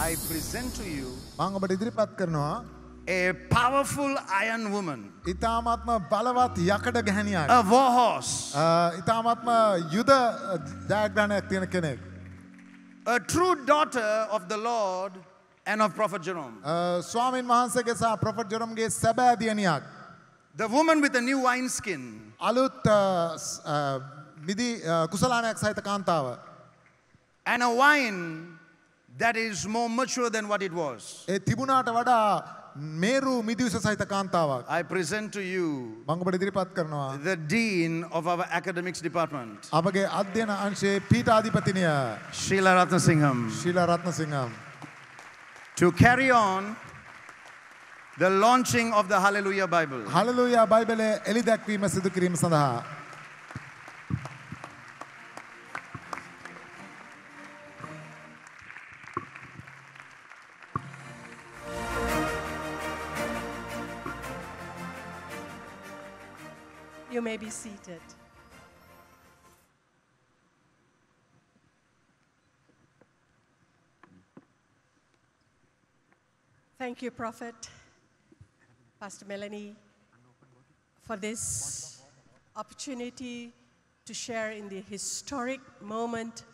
I present to you a powerful iron woman, a war horse, a true daughter of the Lord and of Prophet Jerome. The woman with a new wineskin. And a wine that is more mature than what it was. I present to you the Dean of our Academics Department, Sheila Ratnasingham, to carry on the launching of the Hallelujah Bible. Hallelujah Bible. You may be seated. Thank you, Prophet, Pastor Melanie, for this opportunity to share in the historic moment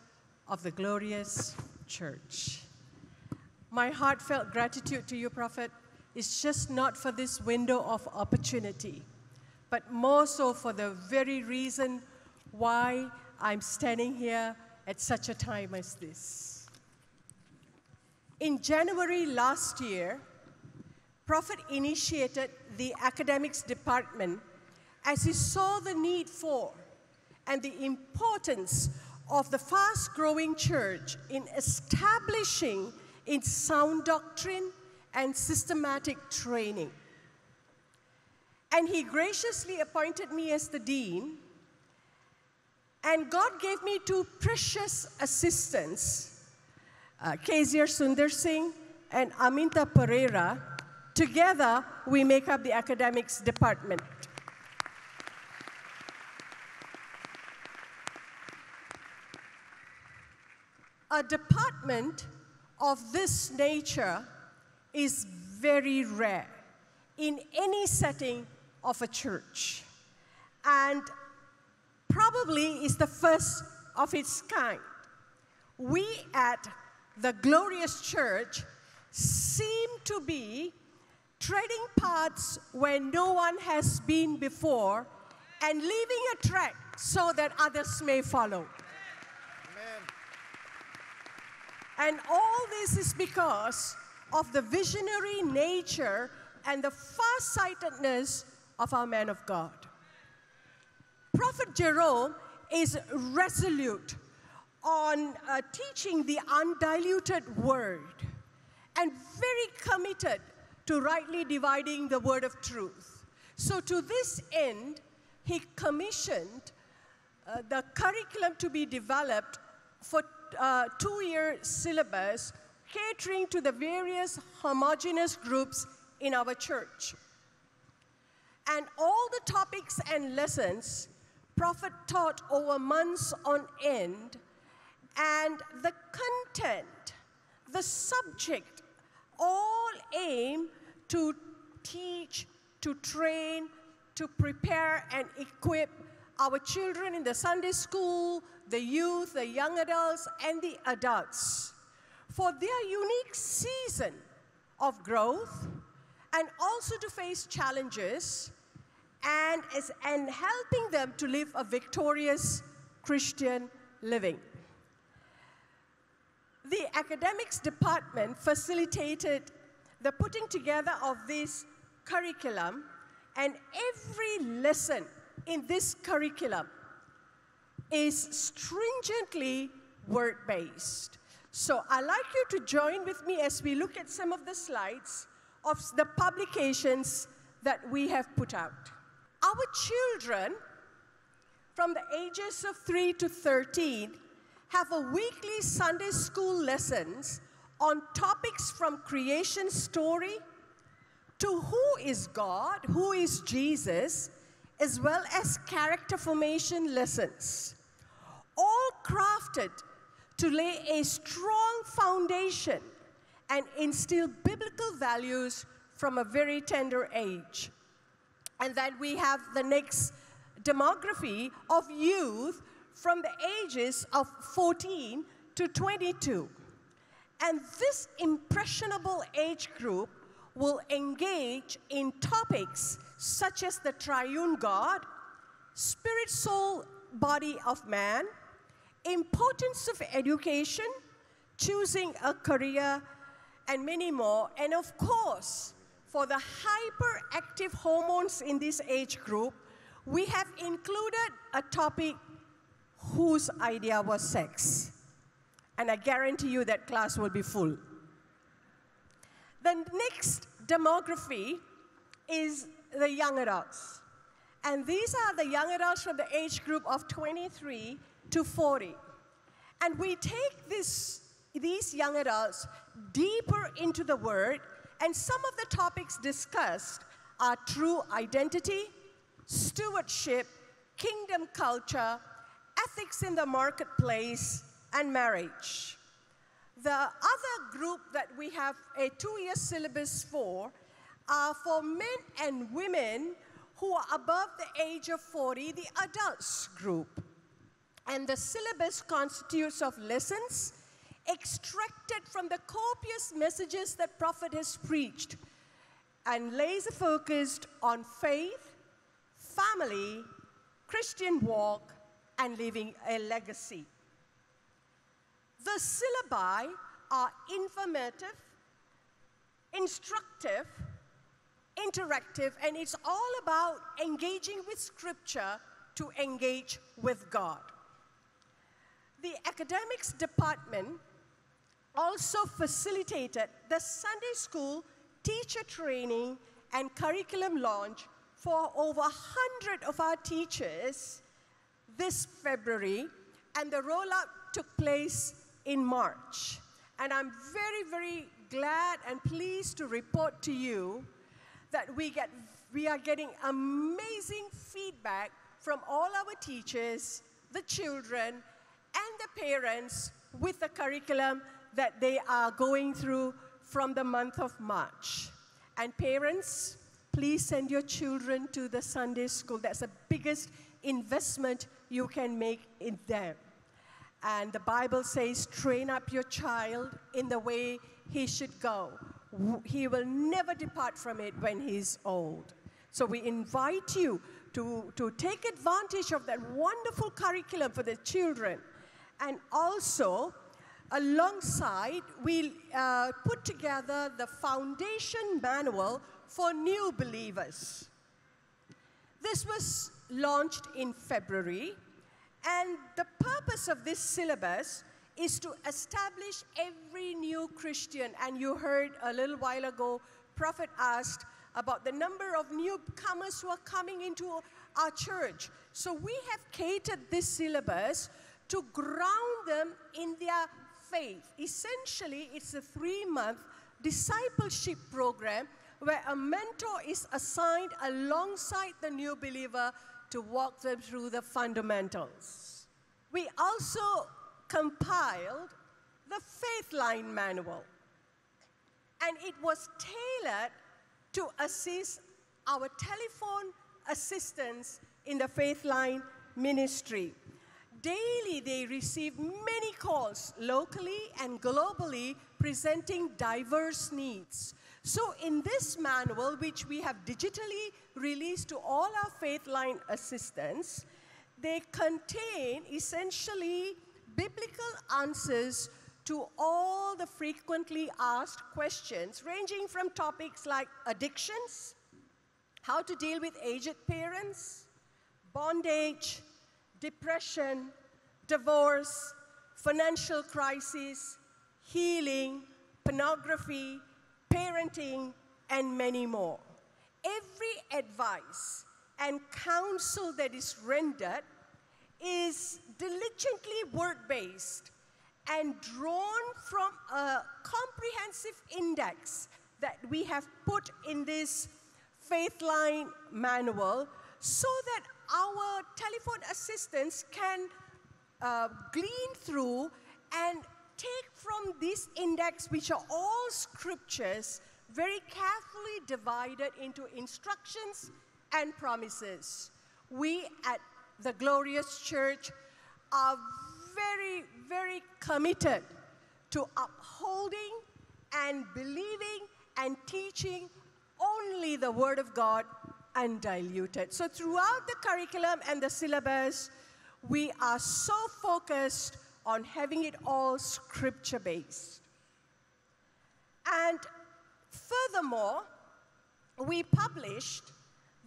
of the Glorious Church. My heartfelt gratitude to you, Prophet, is just not for this window of opportunity, but more so for the very reason why I'm standing here at such a time as this. In January last year, Prophet initiated the Academics Department as he saw the need for and the importance of the fast-growing church in establishing its sound doctrine and systematic training. And he graciously appointed me as the dean, and God gave me two precious assistants, Kaiser Sundar Singh and Aminta Pereira. Together, we make up the Academics Department. A department of this nature is very rare in any setting of a church, and probably is the first of its kind. We at the Glorious Church seem to be treading paths where no one has been before and leaving a track so that others may follow. Amen. And all this is because of the visionary nature and the far-sightedness of our man of God. Prophet Jerome is resolute on teaching the undiluted word and very committed to rightly dividing the word of truth. So to this end, he commissioned the curriculum to be developed for two-year syllabus catering to the various homogeneous groups in our church. And all the topics and lessons Prophet taught over months on end, and the content, the subject, all aim to teach, to train, to prepare and equip our children in the Sunday school, the youth, the young adults, and the adults for their unique season of growth, and also to face challenges, and helping them to live a victorious Christian living. The Academics Department facilitated the putting together of this curriculum, and every lesson in this curriculum is stringently word-based. So I'd like you to join with me as we look at some of the slides of the publications that we have put out. Our children from the ages of 3 to 13 have a weekly Sunday school lessons on topics from creation story to who is God, who is Jesus, as well as character formation lessons, all crafted to lay a strong foundation and instill biblical values from a very tender age. And then we have the next demography of youth from the ages of 14 to 22. And this impressionable age group will engage in topics such as the triune God, spirit, soul, body of man, importance of education, choosing a career, and many more. And of course, for the hyperactive hormones in this age group, we have included a topic whose idea was sex. And I guarantee you that class will be full. The next demography is the young adults. And these are the young adults from the age group of 23 to 40. And we take these young adults deeper into the Word, and some of the topics discussed are true identity, stewardship, kingdom culture, ethics in the marketplace, and marriage. The other group that we have a 2-year syllabus for are for men and women who are above the age of 40, the adults group. And the syllabus constitutes of lessons extracted from the copious messages that Prophet has preached and laser-focused on faith, family, Christian walk, and leaving a legacy. The syllabi are informative, instructive, interactive, and it's all about engaging with Scripture to engage with God. The academics department also facilitated the Sunday school teacher training and curriculum launch for over 100 of our teachers this February, and the rollout took place in March. And I'm very, very glad and pleased to report to you that we are getting amazing feedback from all our teachers, the children, and the parents with the curriculum that they are going through from the month of March. And parents, please send your children to the Sunday school. That's the biggest investment you can make in them. And the Bible says, train up your child in the way he should go. He will never depart from it when he's old. So we invite you to take advantage of that wonderful curriculum for the children. And also, alongside, we put together the foundation manual for new believers. This was launched in February, and the purpose of this syllabus is to establish every new Christian. And you heard a little while ago, Prophet asked about the number of newcomers who are coming into our church. So we have catered this syllabus to ground them in their faith. Essentially, it's a 3-month discipleship program where a mentor is assigned alongside the new believer to walk them through the fundamentals. We also compiled the Faithline Manual, and it was tailored to assist our telephone assistants in the Faithline ministry. Daily, they receive many calls locally and globally presenting diverse needs. So in this manual, which we have digitally released to all our Faithline assistants, they contain essentially biblical answers to all the frequently asked questions, ranging from topics like addictions, how to deal with aged parents, bondage, depression, divorce, financial crisis, healing, pornography, parenting, and many more. Every advice and counsel that is rendered is diligently word-based and drawn from a comprehensive index that we have put in this Faithline manual so that our telephone assistants can glean through and take from this index, which are all scriptures, very carefully divided into instructions and promises. We at the Glorious Church are very, very committed to upholding and believing and teaching only the Word of God undiluted. So throughout the curriculum and the syllabus, we are so focused on having it all scripture-based. And furthermore, we published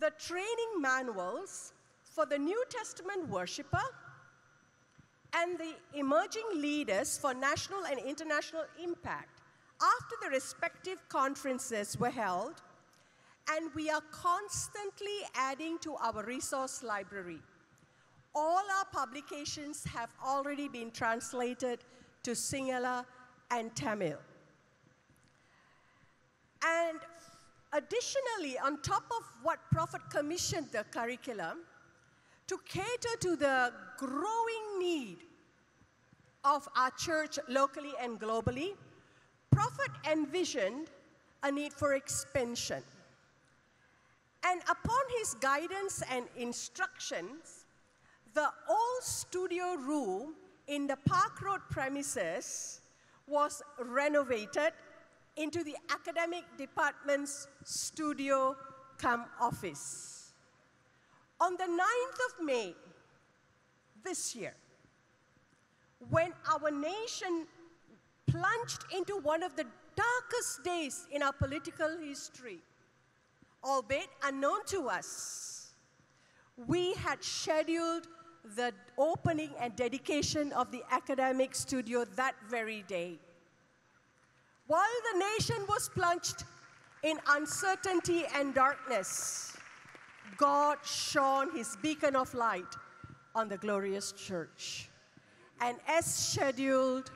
the training manuals for the New Testament worshiper and the emerging leaders for national and international impact after the respective conferences were held, and we are constantly adding to our resource library. All our publications have already been translated to Sinhala and Tamil. And additionally, on top of what Prophet commissioned the curriculum, to cater to the growing need of our church locally and globally, Prophet envisioned a need for expansion. And upon his guidance and instructions, the old studio room in the Park Road premises was renovated into the academic department's studio cum office. On the 9th of May this year, when our nation plunged into one of the darkest days in our political history, albeit unknown to us, we had scheduled the opening and dedication of the academic studio that very day. While the nation was plunged in uncertainty and darkness, God shone his beacon of light on the Glorious Church. And as scheduled,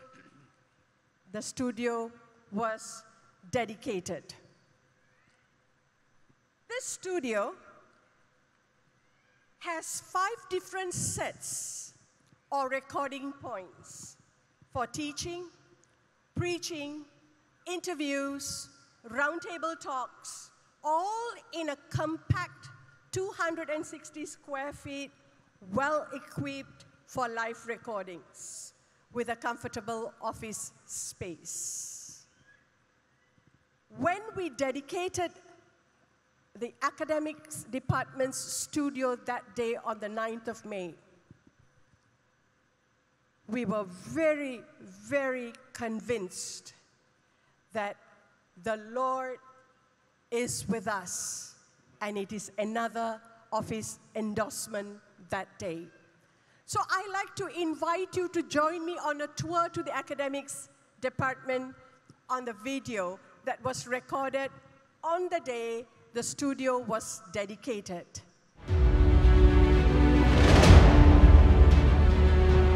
the studio was dedicated. This studio has 5 different sets or recording points for teaching, preaching, interviews, roundtable talks, all in a compact 260 square feet, well-equipped for live recordings with a comfortable office space. When we dedicated the academics department's studio that day on the 9th of May, we were very, very convinced that the Lord is with us, and it is another of his endorsement that day. So I'd like to invite you to join me on a tour to the academics department on the video that was recorded on the day the studio was dedicated.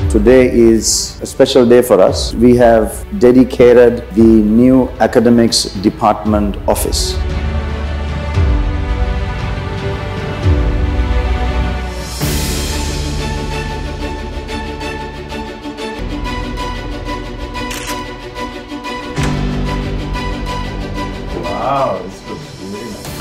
Today is a special day for us. We have dedicated the new academics department office. Wow, this looks really nice.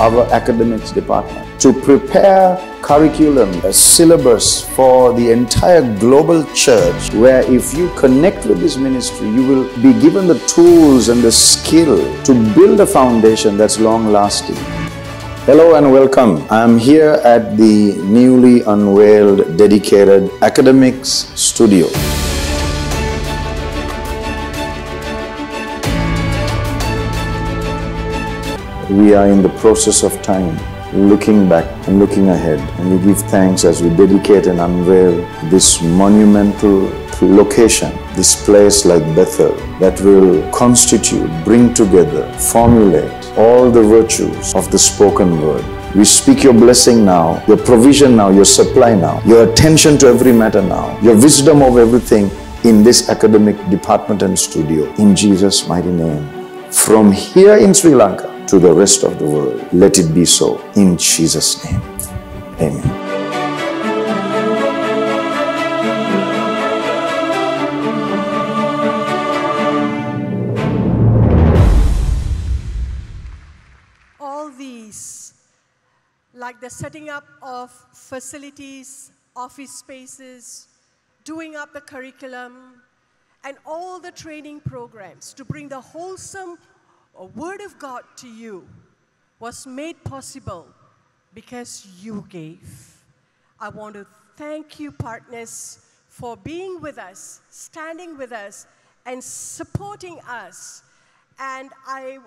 Our academics department to prepare curriculum, a syllabus for the entire global church, where if you connect with this ministry, you will be given the tools and the skill to build a foundation that's long-lasting. Hello and welcome. I'm here at the newly unveiled dedicated academics studio. We are in the process of time, looking back and looking ahead, and we give thanks as we dedicate and unveil this monumental location, this place like Bethel, that will constitute, bring together, formulate all the virtues of the spoken word. We speak your blessing now, your provision now, your supply now, your attention to every matter now, your wisdom of everything in this academic department and studio. In Jesus' mighty name, from here in Sri Lanka to the rest of the world, let it be so. In Jesus' name, amen. Like the setting up of facilities, office spaces, doing up the curriculum, and all the training programs to bring the wholesome Word of God to you was made possible because you gave. I want to thank you, partners, for being with us, standing with us, and supporting us. And I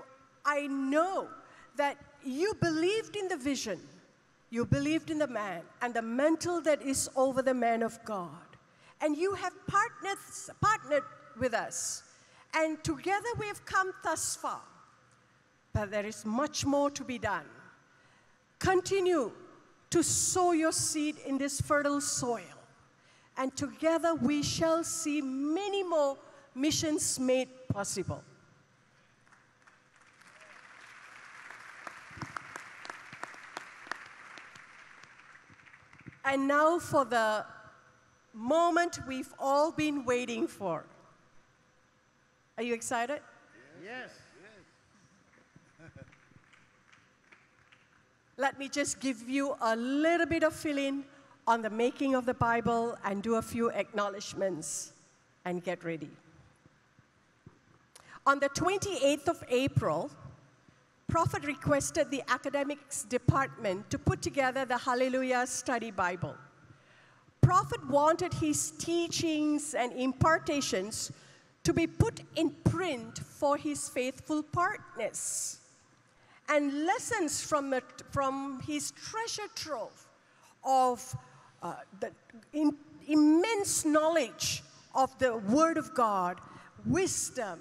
know that you believed in the vision. You believed in the man and the mantle that is over the man of God. And you have partnered with us. And together we have come thus far. But there is much more to be done. Continue to sow your seed in this fertile soil. And together we shall see many more missions made possible. And now for the moment we've all been waiting for. Are you excited? Yes. Yes. Let me just give you a little bit of fill-in on the making of the Bible and do a few acknowledgements and get ready. On the 28th of April, Prophet requested the academics department to put together the Hallelujah Study Bible. Prophet wanted his teachings and impartations to be put in print for his faithful partners. And lessons from his treasure trove of the immense knowledge of the Word of God, wisdom,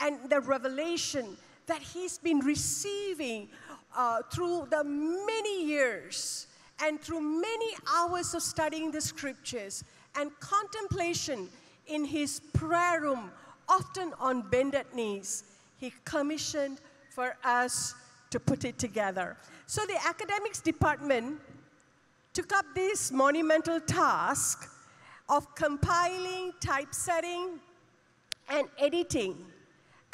and the revelation that he's been receiving through the many years and through many hours of studying the scriptures and contemplation in his prayer room, often on bended knees, he commissioned for us to put it together. So the academics department took up this monumental task of compiling, typesetting, and editing.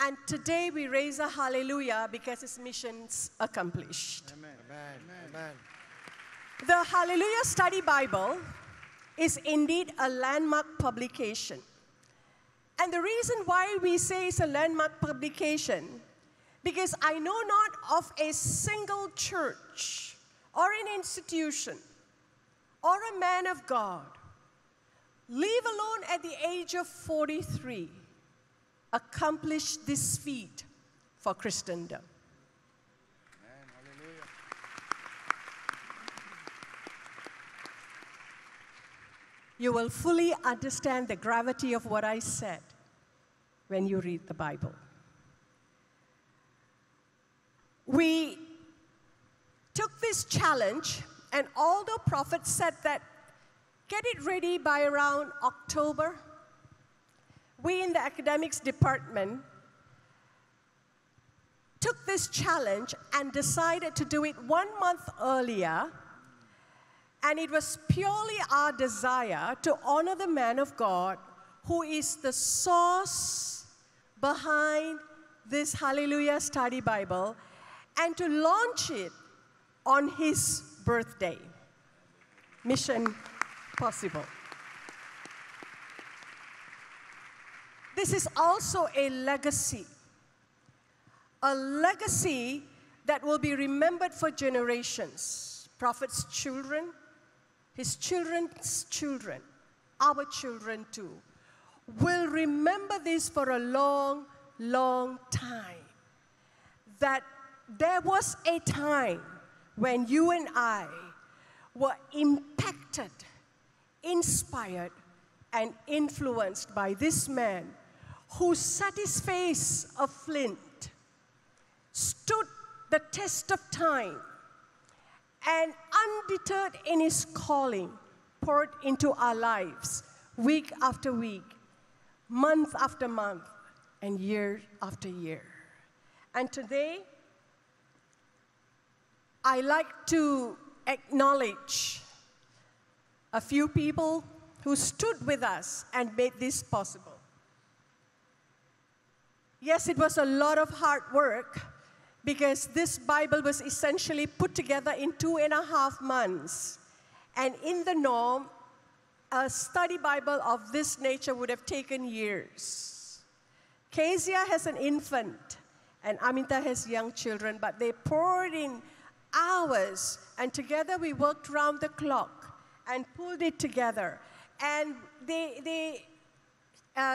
And today we raise a hallelujah because his mission's accomplished. Amen. Amen. Amen. The Hallelujah Study Bible is indeed a landmark publication. And the reason why we say it's a landmark publication, because I know not of a single church or an institution or a man of God, leave alone at the age of 43, accomplish this feat for Christendom. Amen. Hallelujah. You will fully understand the gravity of what I said when you read the Bible. We took this challenge, and although Prophet said that get it ready by around October, we in the academics department took this challenge and decided to do it 1 month earlier. And it was purely our desire to honor the man of God who is the source behind this Hallelujah Study Bible and to launch it on his birthday. Mission possible. This is also a legacy that will be remembered for generations. Prophet's children, his children's children, our children too, will remember this for a long, long time. That there was a time when you and I were impacted, inspired, and influenced by this man who set his face of flint, stood the test of time, and undeterred in his calling, poured into our lives week after week, month after month, and year after year. And today, I like to acknowledge a few people who stood with us and made this possible. Yes, it was a lot of hard work because this Bible was essentially put together in 2.5 months. And in the norm, a study Bible of this nature would have taken years. Kezia has an infant, and Amita has young children, but they poured in hours, and together we worked round the clock and pulled it together. And they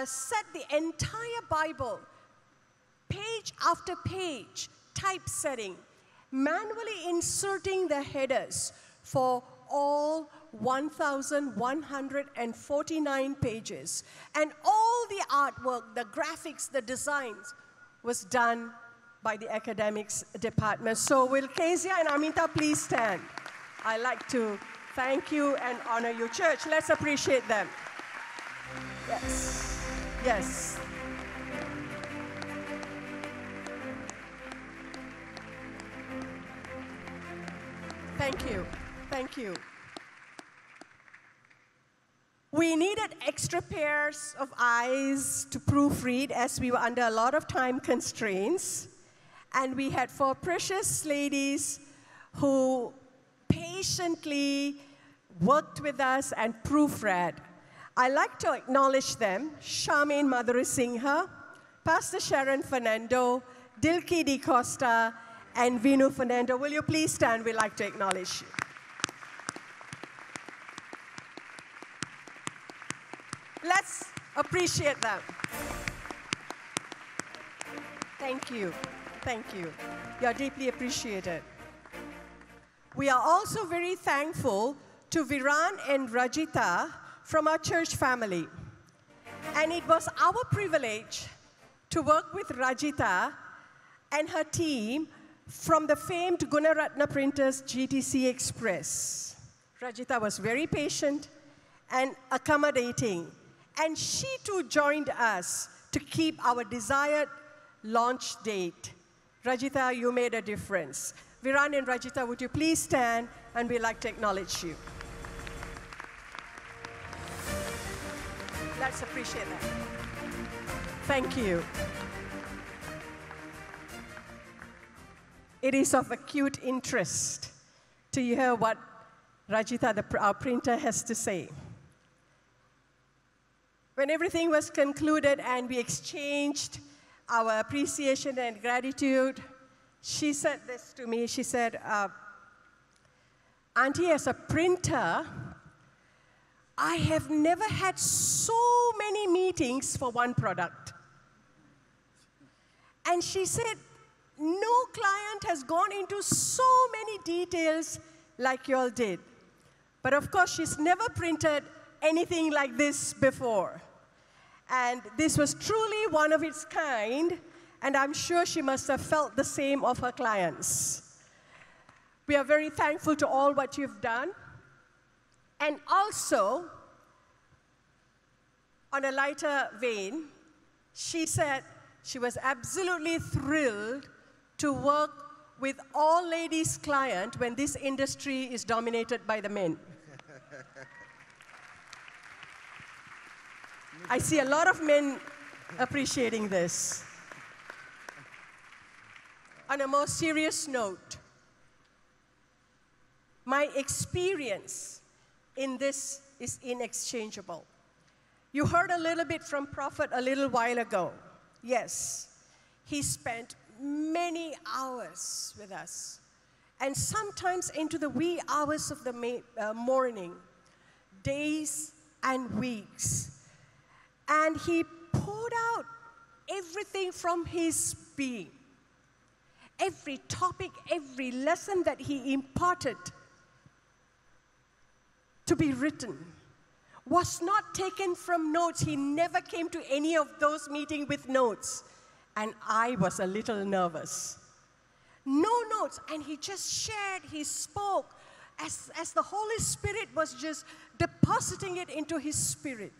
set the entire Bible, page after page, typesetting, manually inserting the headers for all 1,149 pages. And all the artwork, the graphics, the designs, was done by the academics department. So will Kezia and Amita please stand? I'd like to thank you and honor your church. Let's appreciate them. Yes, yes. Thank you, thank you. We needed extra pairs of eyes to proofread as we were under a lot of time constraints. And we had four precious ladies who patiently worked with us and proofread. I like to acknowledge them: Charmaine Madhuri-Singha, Pastor Sharon Fernando, Dilki De Costa, and Vinu Fernando. Will you please stand? We'd like to acknowledge you. Let's appreciate them. Thank you. Thank you. You're deeply appreciated. We are also very thankful to Viran and Rajitha from our church family. And it was our privilege to work with Rajitha and her team from the famed Gunaratna Printers GTC Express. Rajitha was very patient and accommodating. And she too joined us to keep our desired launch date. Rajitha, you made a difference. Viran and Rajitha, would you please stand? And we'd like to acknowledge you. Let's appreciate that. Thank you. It is of acute interest to hear what Rajitha, our printer, has to say. When everything was concluded and we exchanged our appreciation and gratitude, she said this to me. She said, Auntie, as a printer, I have never had so many meetings for one product. And she said, no client has gone into so many details like you all did. But of course, she's never printed anything like this before. And this was truly one of its kind, and I'm sure she must have felt the same of her clients. We are very thankful to all what you've done. And also, on a lighter vein, she said she was absolutely thrilled to work with all ladies' clients when this industry is dominated by the men. I see a lot of men appreciating this. On a more serious note, my experience in this is inexchangeable. You heard a little bit from Prophet a little while ago. Yes, he spent many hours with us, and sometimes into the wee hours of the morning, days and weeks. And he poured out everything from his being. Every topic, every lesson that he imparted to be written was not taken from notes. He never came to any of those meetings with notes. And I was a little nervous. no notes, and he just shared, he spoke as the Holy Spirit was just depositing it into his spirit.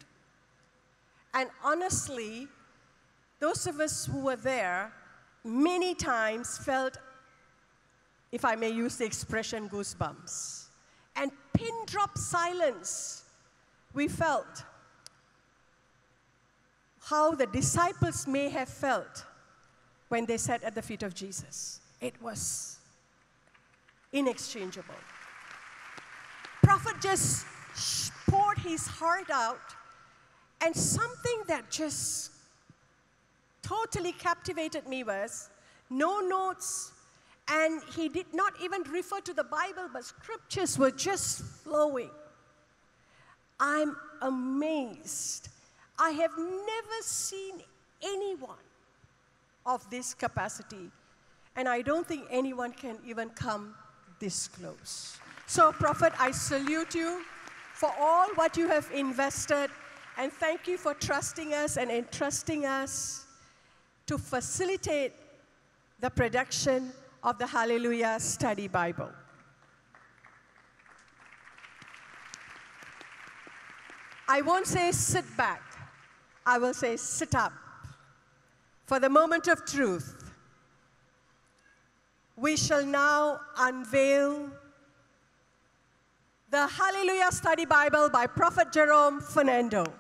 And honestly, those of us who were there many times felt, if I may use the expression, goosebumps. And pin drop silence, we felt how the disciples may have felt when they sat at the feet of Jesus. It was inexchangeable. Prophet just poured his heart out, and something that just totally captivated me was no notes, and he did not even refer to the Bible, but scriptures were just flowing. I'm amazed. I have never seen anyone of this capacity, and I don't think anyone can even come this close. So, Prophet, I salute you for all what you have invested, and thank you for trusting us and entrusting us to facilitate the production of the Hallelujah Study Bible. I won't say sit back. I will say sit up for the moment of truth. We shall now unveil the Hallelujah Study Bible by Prophet Jerome Fernando.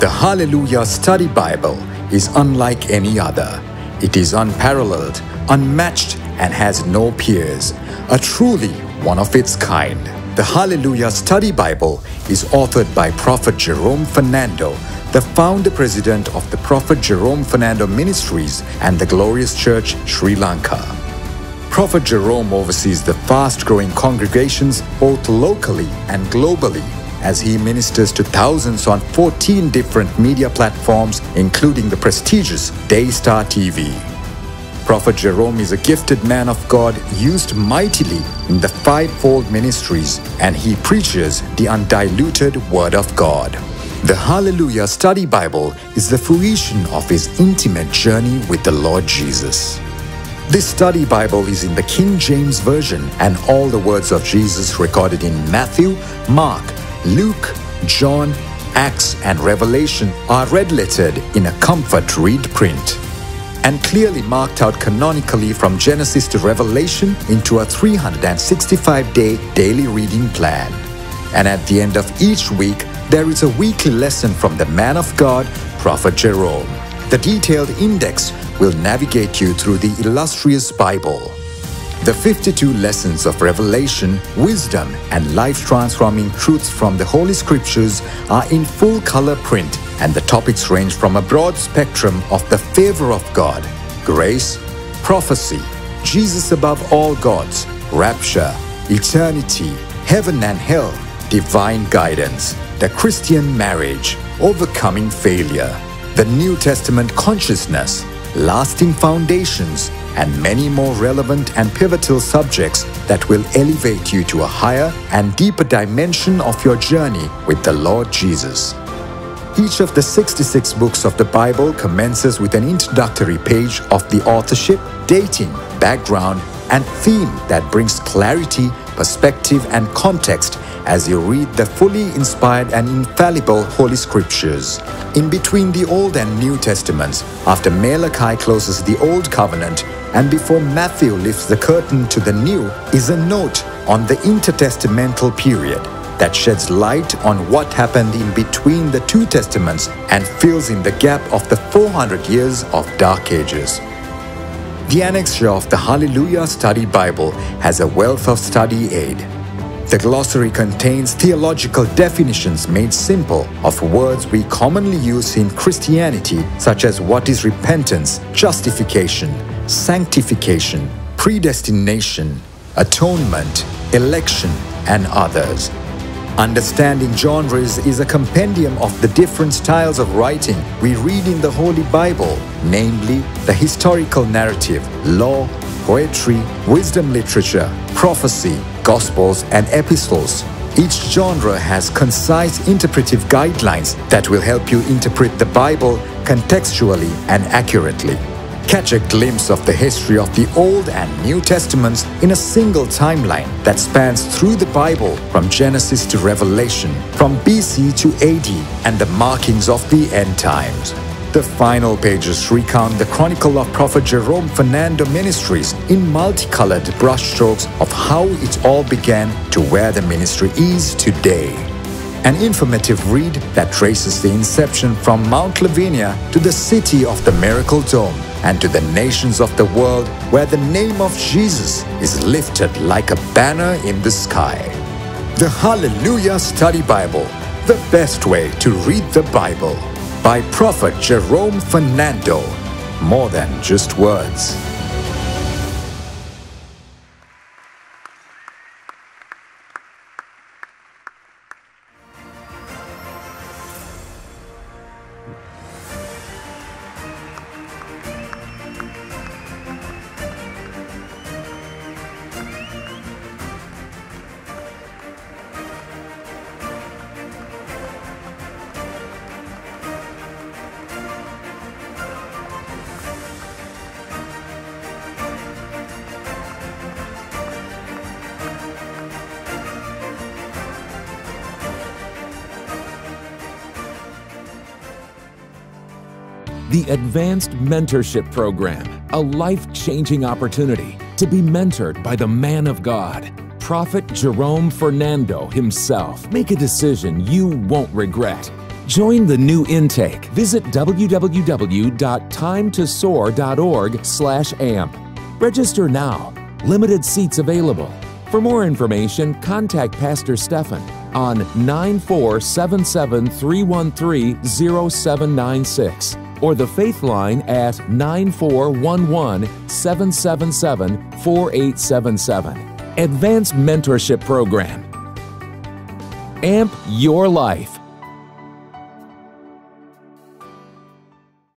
The Hallelujah Study Bible is unlike any other. It is unparalleled, unmatched, and has no peers. A truly one of its kind. The Hallelujah Study Bible is authored by Prophet Jerome Fernando, the founder president of the Prophet Jerome Fernando Ministries and the Glorious Church, Sri Lanka. Prophet Jerome oversees the fast-growing congregations both locally and globally, as he ministers to thousands on 14 different media platforms, including the prestigious Daystar TV. Prophet Jerome is a gifted man of God, used mightily in the fivefold ministries, and he preaches the undiluted Word of God. The Hallelujah Study Bible is the fruition of his intimate journey with the Lord Jesus. This study Bible is in the King James Version, and all the words of Jesus recorded in Matthew, Mark, Luke, John, Acts, and Revelation are red-lettered in a comfort read print and clearly marked out canonically from Genesis to Revelation into a 365-day daily reading plan. And at the end of each week, there is a weekly lesson from the man of God, Prophet Jerome. The detailed index will navigate you through the illustrious Bible. The 52 lessons of revelation, wisdom, and life-transforming truths from the Holy Scriptures are in full-color print, and the topics range from a broad spectrum of the favor of God, grace, prophecy, Jesus above all gods, rapture, eternity, heaven and hell, divine guidance, the Christian marriage, overcoming failure, the New Testament consciousness, lasting foundations, and many more relevant and pivotal subjects that will elevate you to a higher and deeper dimension of your journey with the Lord Jesus. Each of the 66 books of the Bible commences with an introductory page of the authorship, dating, background, and theme that brings clarity, perspective, and context as you read the fully inspired and infallible Holy Scriptures. In between the Old and New Testaments, after Malachi closes the Old Covenant and before Matthew lifts the curtain to the New, is a note on the intertestamental period that sheds light on what happened in between the two testaments and fills in the gap of the 400 years of Dark Ages. The annexure of the Hallelujah Study Bible has a wealth of study aid. The glossary contains theological definitions made simple of words we commonly use in Christianity, such as what is repentance, justification, sanctification, predestination, atonement, election, and others. Understanding Genres is a compendium of the different styles of writing we read in the Holy Bible, namely the historical narrative, law, poetry, wisdom literature, prophecy, gospels, and epistles. Each genre has concise interpretive guidelines that will help you interpret the Bible contextually and accurately. Catch a glimpse of the history of the Old and New Testaments in a single timeline that spans through the Bible from Genesis to Revelation, from BC to AD, and the markings of the end times. The final pages recount the chronicle of Prophet Jerome Fernando Ministries in multicolored brushstrokes of how it all began to where the ministry is today. An informative read that traces the inception from Mount Lavinia to the city of the Miracle Dome and to the nations of the world where the name of Jesus is lifted like a banner in the sky. The Hallelujah Study Bible, the best way to read the Bible. By Prophet Jerome Fernando. More than just words. The Advanced Mentorship Program, a life-changing opportunity to be mentored by the man of God, Prophet Jerome Fernando himself. Make a decision you won't regret. Join the new intake. Visit www.timetosoar.org/amp. Register now. Limited seats available. For more information, contact Pastor Stephan on 9477-313-0796. Or the Faith Line at 9411-777-4877. Advanced Mentorship Program. Amp your life.